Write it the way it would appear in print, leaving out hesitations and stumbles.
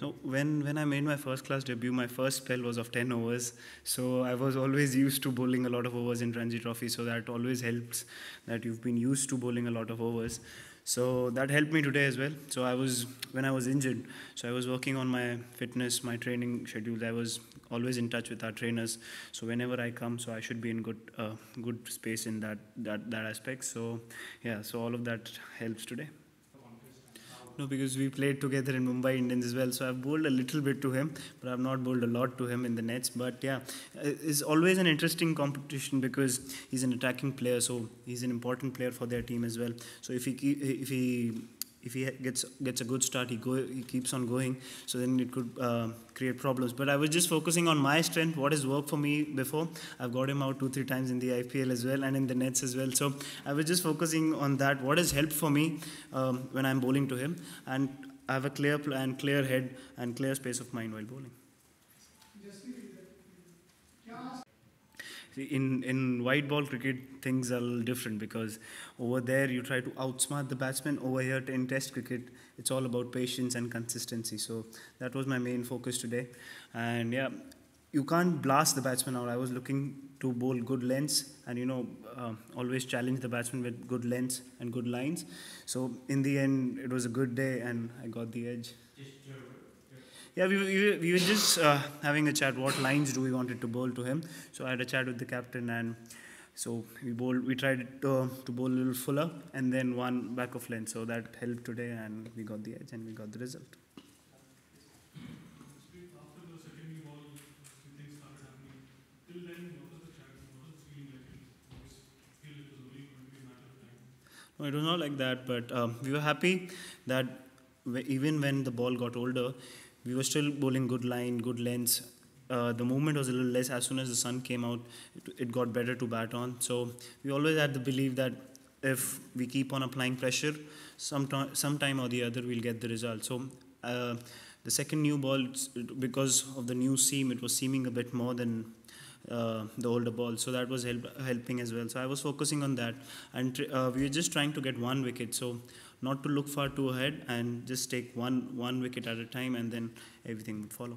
So when I made my first class debut, my first spell was of 10 overs. So I was always used to bowling a lot of overs in Ranji Trophy. So that always helps, that you've been used to bowling a lot of overs. So that helped me today as well. So when I was injured, so I was working on my fitness, my training schedule. I was always in touch with our trainers. So whenever I come, so I should be in good space in that aspect. So yeah, so all of that helps today. No, because we played together in Mumbai Indians as well, so I've bowled a little bit to him, but I've not bowled a lot to him in the nets. But yeah, it's always an interesting competition because he's an attacking player, so he's an important player for their team as well. So if he gets a good start, he keeps on going, so then it could create problems. But I was just focusing on my strength, what has worked for me before. I've got him out 2-3 times in the IPL as well and in the nets as well. So I was just focusing on that, what has helped for me when I'm bowling to him. And I have a clear plan, clear head and clear space of mind while bowling. In white ball cricket, things are a little different because over there you try to outsmart the batsman. Over here in test cricket, it's all about patience and consistency. So that was my main focus today. And yeah, you can't blast the batsman out. I was looking to bowl good lengths and, you know, always challenge the batsman with good lengths and good lines. So in the end, it was a good day and I got the edge. Yeah, we were just having a chat, what lines do we wanted to bowl to him. So I had a chat with the captain, and so we tried to bowl a little fuller and then one back of length. So that helped today and we got the edge and we got the result. No, it was not like that, but we were happy that even when the ball got older, we were still bowling good line, good lengths. The movement was a little less. As soon as the sun came out, it got better to bat on. So we always had the belief that if we keep on applying pressure, sometime or the other, we'll get the result. So the second new ball, because of the new seam, it was seaming a bit more than the older ball. So that was helping as well. So I was focusing on that. And we were just trying to get one wicket. So not to look far too ahead and just take one wicket at a time, and then everything would follow.